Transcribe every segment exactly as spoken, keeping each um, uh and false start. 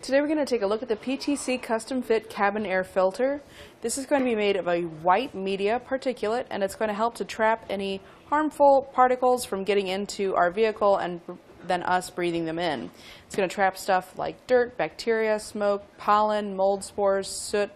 Today we're going to take a look at the P T C Custom Fit Cabin Air Filter. This is going to be made of a white media particulate, and it's going to help to trap any harmful particles from getting into our vehicle and then us breathing them in. It's going to trap stuff like dirt, bacteria, smoke, pollen, mold spores, soot,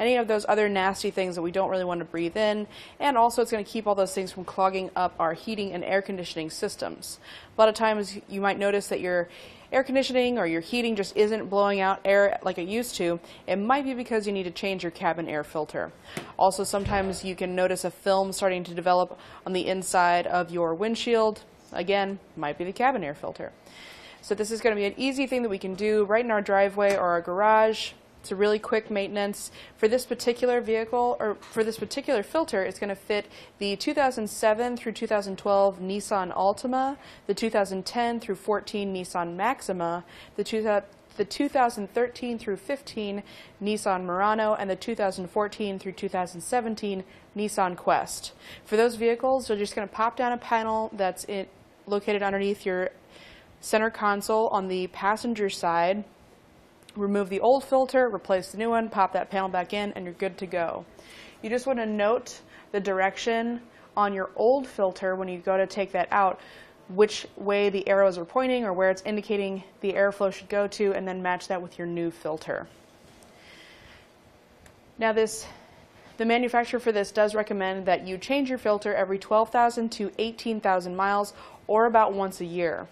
any of those other nasty things that we don't really want to breathe in, and also it's going to keep all those things from clogging up our heating and air conditioning systems. A lot of times you might notice that your air conditioning or your heating just isn't blowing out air like it used to. It might be because you need to change your cabin air filter. Also, sometimes you can notice a film starting to develop on the inside of your windshield. Again, might be the cabin air filter. So this is going to be an easy thing that we can do right in our driveway or our garage. It's a really quick maintenance. For this particular vehicle, or for this particular filter, it's going to fit the two thousand seven through two thousand twelve Nissan Altima, the two thousand ten through fourteen Nissan Maxima, the two thousand thirteen through fifteen Nissan Murano, and the two thousand fourteen through two thousand seventeen Nissan Quest. For those vehicles, you're just going to pop down a panel that's in, located underneath your center console on the passenger side. Remove the old filter, replace the new one, pop that panel back in, and you're good to go. You just want to note the direction on your old filter when you go to take that out, which way the arrows are pointing or where it's indicating the airflow should go to, and then match that with your new filter. Now this, the manufacturer for this does recommend that you change your filter every twelve thousand to eighteen thousand miles, or about once a year.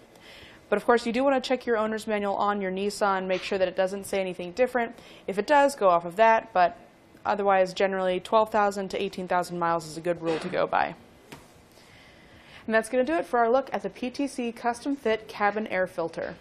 But of course, you do want to check your owner's manual on your Nissan, make sure that it doesn't say anything different. If it does, go off of that, but otherwise, generally twelve thousand to eighteen thousand miles is a good rule to go by. And that's going to do it for our look at the P T C Custom Fit Cabin Air Filter.